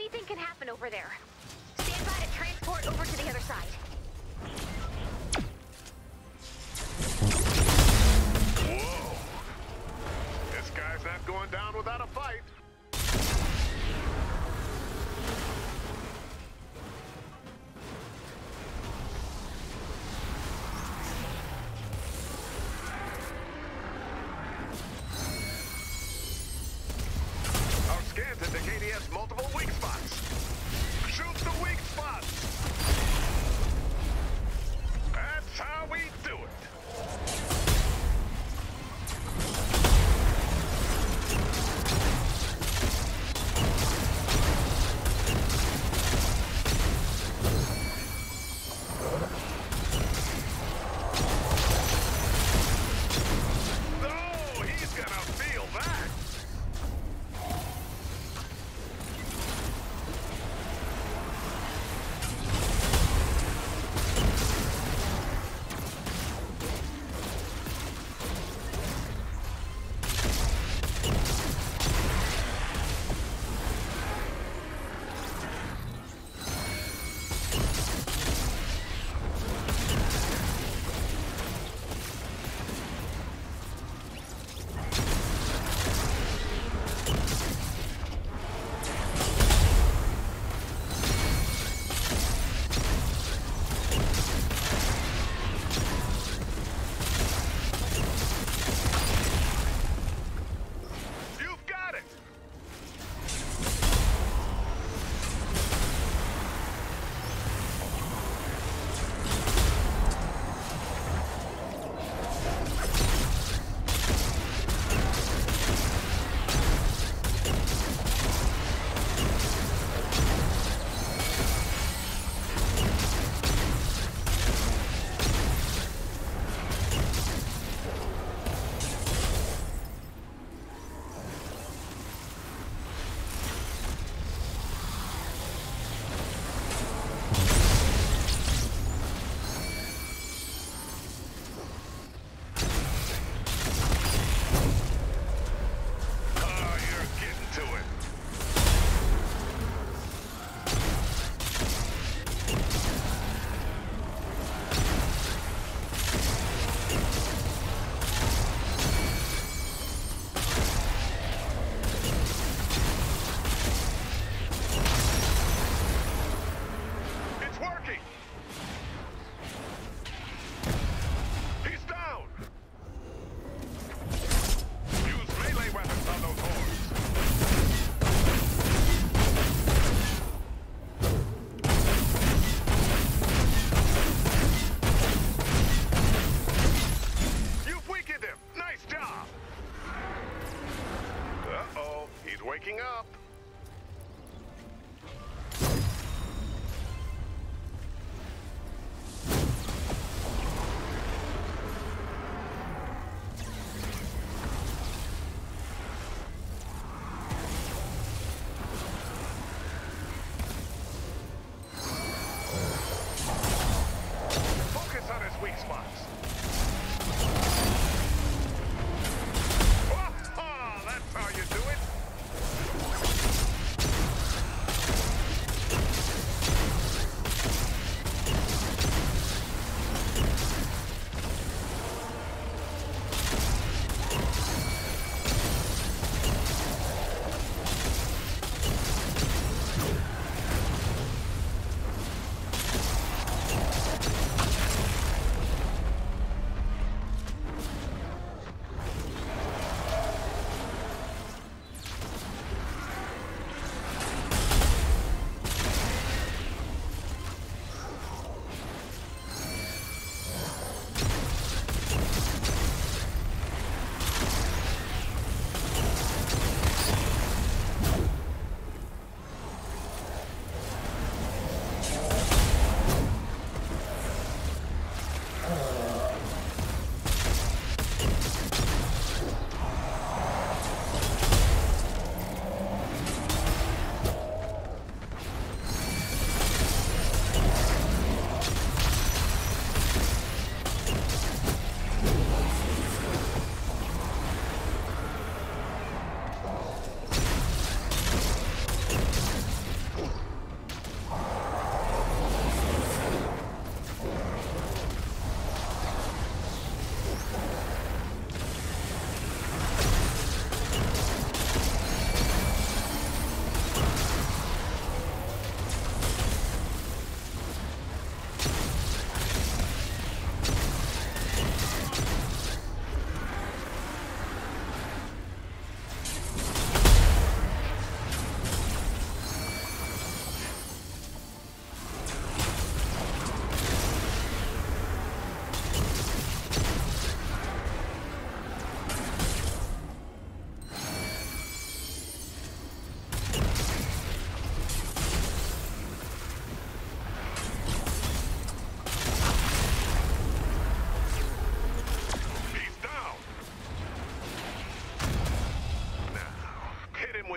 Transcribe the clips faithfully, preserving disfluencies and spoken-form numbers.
Anything can happen over there. Stand by to transport over to the other side. Whoa! This guy's not going down without a fight. Multiple weak spots. Shoot the weak spots.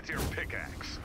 with your pickaxe.